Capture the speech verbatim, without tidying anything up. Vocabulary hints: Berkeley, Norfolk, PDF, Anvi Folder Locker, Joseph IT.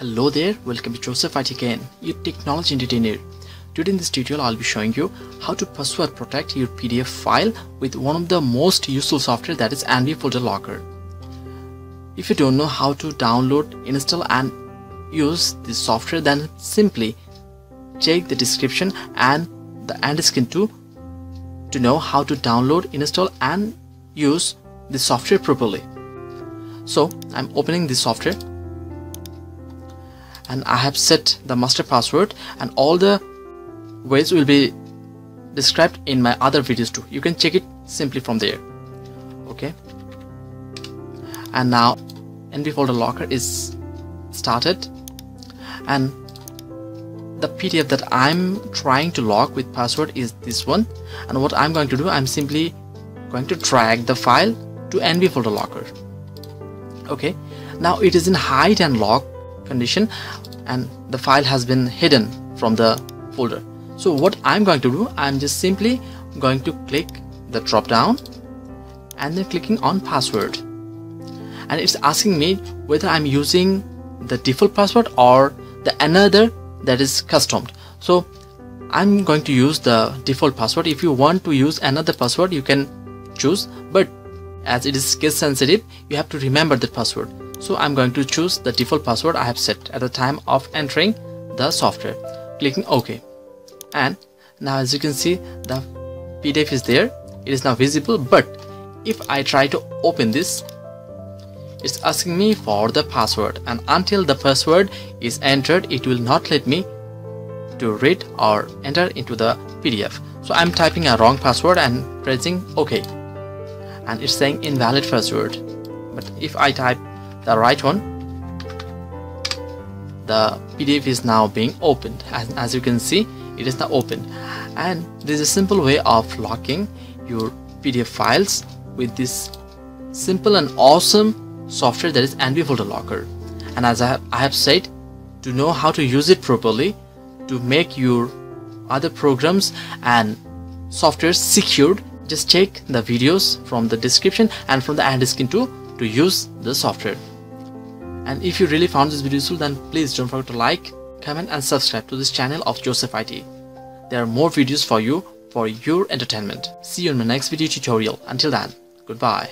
Hello there, welcome to Joseph I T again, your technology entertainer. Today in this tutorial I'll be showing you how to password protect your P D F file with one of the most useful software, that is Anvi Folder Locker. If you don't know how to download, install and use this software, then simply check the description and the end screen too to know how to download, install and use the software properly. So I'm opening this software. And I have set the master password, and all the ways will be described in my other videos too. You can check it simply from there. Okay. And now Anvi Folder Locker is started, and the P D F that I'm trying to lock with password is this one. And what I'm going to do, I'm simply going to drag the file to Anvi Folder Locker. Okay. Now it is in hide and lock condition and the file has been hidden from the folder. So what I'm going to do, I'm just simply going to click the drop down and then clicking on password, and it's asking me whether I'm using the default password or the another that is custom. So I'm going to use the default password. If you want to use another password, you can choose, but as it is case sensitive, you have to remember the password. So I'm going to choose the default password I have set at the time of entering the software, clicking OK. And now as you can see, the P D F is there. It is now visible, but if I try to open this, it's asking me for the password, and until the password is entered, it will not let me to read or enter into the P D F. So I'm typing a wrong password and pressing OK, and it's saying invalid password. But if I type the right one, the P D F is now being opened. As, as you can see, it is now open. And this is a simple way of locking your P D F files with this simple and awesome software, that is Anvi Folder Locker. And as I have, I have said, to know how to use it properly to make your other programs and software secured, just check the videos from the description and from the end screen too to use the software. And if you really found this video useful, then please don't forget to like, comment and subscribe to this channel of Joseph I T. There are more videos for you for your entertainment. See you in my next video tutorial. Until then, goodbye.